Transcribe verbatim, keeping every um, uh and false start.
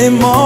anymore.